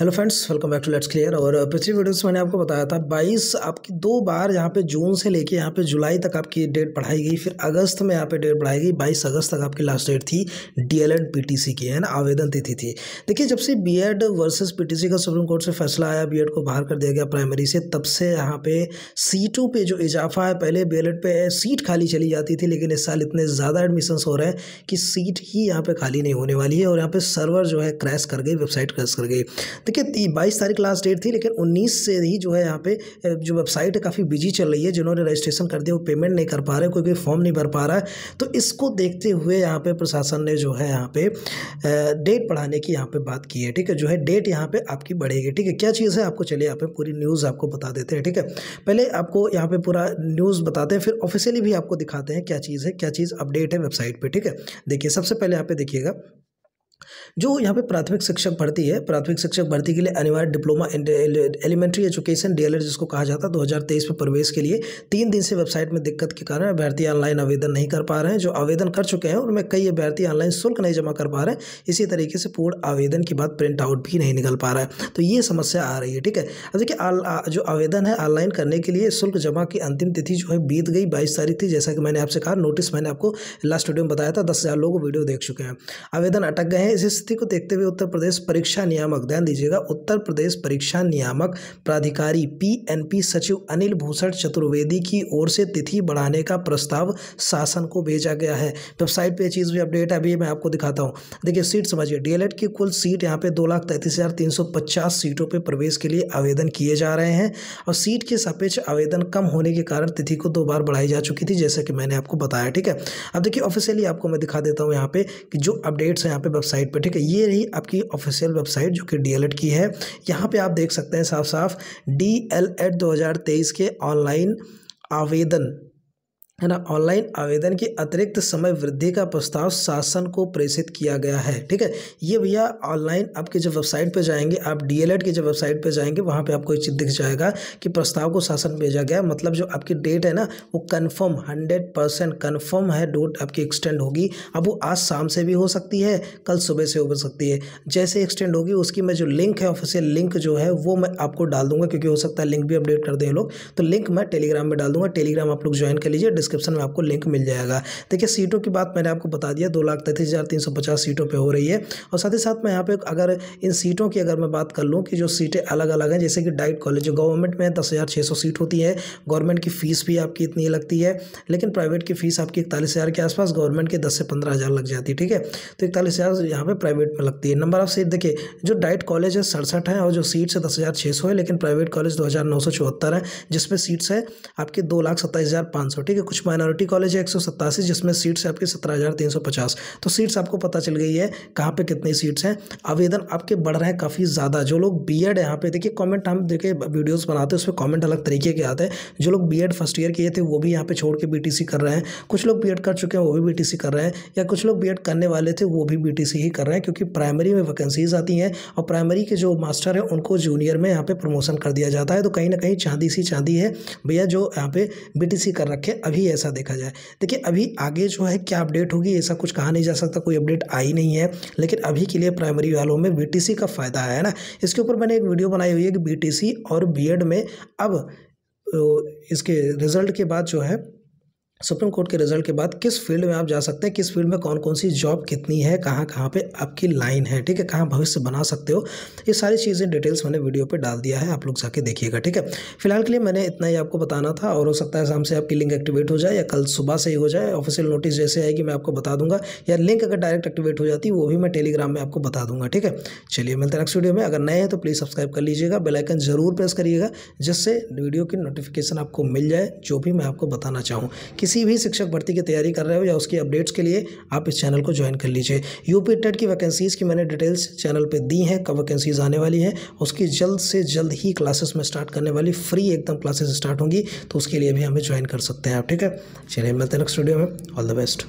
Hello friends, welcome back to let's clear. और पिछली videos में मैंने आपको बताया था 22 आपकी दो बार यहाँ पे जून से लेके यहाँ पे जुलाई तक आपकी डेट बढ़ाई गई, फिर अगस्त में यहाँ पे डेट बढ़ाई गई। 22 अगस्त तक आपकी लास्ट डेट थी डीएलएड पीटीसी की, है ना, आवेदन तिथि थी। देखिए, जब से बीएड वर्सेस पीटीसी का सुप्रीम कोर्ट से फैसला आया, बीएड को बाहर कर दिया गया प्राइमरी से, तब से यहाँ पे सीटों पर जो इजाफा है, पहले बीएलएड पे सीट खाली चली जाती थी, लेकिन इस साल इतने ज़्यादा एडमिशन्स हो रहे हैं कि सीट ही यहाँ पर खाली नहीं होने वाली है। और यहाँ पर सर्वर जो है क्रैश कर गई, वेबसाइट क्रैश कर गई। देखिए, 22 तारीख लास्ट डेट थी, लेकिन 19 से ही जो है यहाँ पे जो वेबसाइट है काफ़ी बिजी चल रही है। जिन्होंने रजिस्ट्रेशन कर दिया वो पेमेंट नहीं कर पा रहे, कोई कोई फॉर्म नहीं भर पा रहा है। तो इसको देखते हुए यहाँ पे प्रशासन ने जो है यहाँ पे डेट बढ़ाने की यहाँ पे बात की है। ठीक है, जो है डेट यहाँ पे आपकी बढ़ेगी। ठीक है, क्या चीज़ है आपको, चलिए यहाँ पे पूरी न्यूज़ आपको बता देते हैं। ठीक है, पहले आपको यहाँ पे पूरा न्यूज़ बताते हैं, फिर ऑफिशियली भी आपको दिखाते हैं क्या चीज़ है, क्या चीज़ अपडेट है वेबसाइट पर। ठीक है, देखिए, सबसे पहले यहाँ पे देखिएगा जो यहाँ पे प्राथमिक शिक्षक भर्ती है। प्राथमिक शिक्षक भर्ती के लिए अनिवार्य diploma in elementary education DElEd जिसको कहा जाता है 2023 में प्रवेश के लिए 3 दिन से वेबसाइट में दिक्कत के कारण अभ्यर्थी ऑनलाइन आवेदन नहीं कर पा रहे हैं। जो आवेदन कर चुके हैं उनमें कई अभ्यर्थी ऑनलाइन शुल्क नहीं जमा कर पा रहे हैं। इसी तरीके से पूर्ण आवेदन के बाद प्रिंट आउट भी नहीं निकल पा रहा है, तो ये समस्या आ रही है। ठीक है, अब देखिए, जो आवेदन है ऑनलाइन करने के लिए शुल्क जमा की अंतिम तिथि जो है बीत गई 22 तारीख थी। जैसा कि मैंने आपसे कहा, नोटिस मैंने आपको लास्ट वीडियो में बताया था, 10,000 लोग वीडियो देख चुके हैं, आवेदन अटक गए। इस स्थिति को देखते हुए उत्तर प्रदेश परीक्षा नियामक, ध्यान दीजिएगा, उत्तर प्रदेश परीक्षा नियामक प्राधिकारी पीएनपी सचिव अनिल भूषण चतुर्वेदी की ओर से तिथि बढ़ाने का प्रस्ताव शासन को भेजा गया है। वेबसाइट पे चीज़ भी अपडेट है, अभी मैं आपको दिखाता हूँ। देखिए, सीट समझिए, डीएलएड की कुल सीट यहाँ पे 2,33,350 सीटों पर प्रवेश के लिए आवेदन किए जा रहे हैं। और सीट के सापेक्ष आवेदन कम होने के कारण तिथि को 2 बार बढ़ाई जा चुकी थी, जैसा कि मैंने आपको बताया। ठीक है, अब देखिए ऑफिशियली आपको मैं दिखा देता हूँ यहाँ पे कि जो अपडेट्स हैं यहाँ पे वेबसाइट पे। ठीक है, ये रही आपकी ऑफिशियल वेबसाइट जो कि डीएलएड की है। यहाँ पे आप देख सकते हैं साफ साफ डीएलएड 2023 के ऑनलाइन आवेदन, है ना, ऑनलाइन आवेदन की अतिरिक्त समय वृद्धि का प्रस्ताव शासन को प्रेषित किया गया है। ठीक है, ये भैया ऑनलाइन आपके जब वेबसाइट पे जाएंगे, आप डीएलएड की जब वेबसाइट पे जाएंगे वहाँ पे आपको एक चीज़ दिख जाएगा कि प्रस्ताव को शासन भेजा गया, मतलब जो आपकी डेट है ना वो कन्फर्म 100% कन्फर्म है, डेट आपकी एक्सटेंड होगी। अब वो आज शाम से भी हो सकती है, कल सुबह से हो सकती है। जैसे एक्सटेंड होगी उसकी मैं जो लिंक है, ऑफिशियल लिंक जो है वो मैं आपको डाल दूँगा, क्योंकि हो सकता है लिंक भी अपडेट कर दें लोग, तो लिंक मैं टेलीग्राम में डाल दूँगा। टेलीग्राम आप लोग ज्वाइन कर लीजिए, डिस्क्रिप्शन में आपको लिंक मिल जाएगा। देखिए, सीटों की बात मैंने आपको बता दिया, 2,33,350 सीटों पे हो रही है। और साथ ही साथ मैं यहाँ पे अगर इन सीटों की अगर मैं बात कर लूँ कि जो सीटें अलग अलग हैं, जैसे कि डाइट कॉलेज जो गवर्नमेंट में 10,600 सीट होती है, गवर्नमेंट की फ़ीस भी आपकी इतनी लगती है, लेकिन प्राइवेट की फ़ीस आपकी 41,000 के आसपास, गवर्नमेंट के 10 से 15,000 लग जाती है। ठीक है, तो 41,000 यहाँ पर प्राइवेट में लगती है। नंबर ऑफ सीट देखिए, जो डाइट कॉलेज है 67 है, और जो सीट्स है 10,600 है, लेकिन प्राइवेट कॉलेज 2,974 है, जिसमें सीट्स है आपकी 2,27,500। ठीक है, कुछ माइनॉरिटी कॉलेज है 187, जिसमें सीट्स आपकी 17,350। तो सीट्स आपको पता चल गई है कहाँ पे कितनी सीट्स हैं। आवेदन आपके बढ़ रहे हैं काफ़ी ज़्यादा। जो लोग बीएड यहाँ पे देखिए, कमेंट हम देखिए वीडियोस बनाते हैं, उसमें कमेंट अलग तरीके के आते हैं। जो लोग बीएड फर्स्ट ईयर किए थे वो भी यहाँ पे छोड़ के बीटीसी कर रहे हैं, कुछ लोग बीएड कर चुके हैं वो भी बीटीसी कर रहे हैं, या कुछ लोग बीएड करने वाले थे वो भी बीटीसी ही कर रहे हैं, क्योंकि प्राइमरी में वैकेंसीज आती हैं और प्राइमरी के जो मास्टर हैं उनको जूनियर में यहाँ पर प्रमोशन कर दिया जाता है। तो कहीं ना कहीं चांदी सी चांदी है भैया जो यहाँ पे बीटीसी कर रखे, अभी ऐसा देखा जाए। देखिए, अभी आगे जो है क्या अपडेट होगी ऐसा कुछ कहा नहीं जा सकता, कोई अपडेट आई नहीं है, लेकिन अभी के लिए प्राइमरी वालों में बीटीसी का फ़ायदा है ना। इसके ऊपर मैंने एक वीडियो बनाई हुई है कि बीटीसी और बीएड में अब इसके रिज़ल्ट के बाद जो है सुप्रीम कोर्ट के रिजल्ट के बाद किस फील्ड में आप जा सकते हैं, किस फील्ड में कौन कौन सी जॉब कितनी है, कहाँ कहाँ पे आपकी लाइन है, ठीक है, कहाँ भविष्य बना सकते हो, ये सारी चीज़ें डिटेल्स मैंने वीडियो पे डाल दिया है, आप लोग जाके देखिएगा। ठीक है, फिलहाल के लिए मैंने इतना ही आपको बताना था। और हो सकता है शाम से आपकी लिंक एक्टिवेट हो जाए, या कल सुबह से ही हो जाए, ऑफिशियल नोटिस जैसे आएगी मैं आपको बता दूंगा, या लिंक अगर डायरेक्ट एक्टिवेट हो जाती वो भी मैं टेलीग्राम में आपको बता दूंगा। ठीक है, चलिए मिलते हैं नेक्स्ट वीडियो में। अगर नए हैं तो प्लीज़ सब्सक्राइब कर लीजिएगा, बेल आइकन जरूर प्रेस करिएगा, जिससे वीडियो की नोटिफिकेशन आपको मिल जाए। जो भी मैं आपको बताना चाहूँ, किसी भी शिक्षक भर्ती की तैयारी कर रहे हो या उसकी अपडेट्स के लिए आप इस चैनल को ज्वाइन कर लीजिए। यूपीटेट की वैकेंसीज़ की मैंने डिटेल्स चैनल पे दी हैं, कब वैकेंसीज़ आने वाली हैं, उसकी जल्द से जल्द ही क्लासेस में स्टार्ट करने वाली, फ्री एकदम क्लासेस स्टार्ट होंगी, तो उसके लिए भी हमें ज्वाइन कर सकते हैं आप। ठीक है, चलिए मिलते हैं नेक्स्ट वीडियो में। All the best.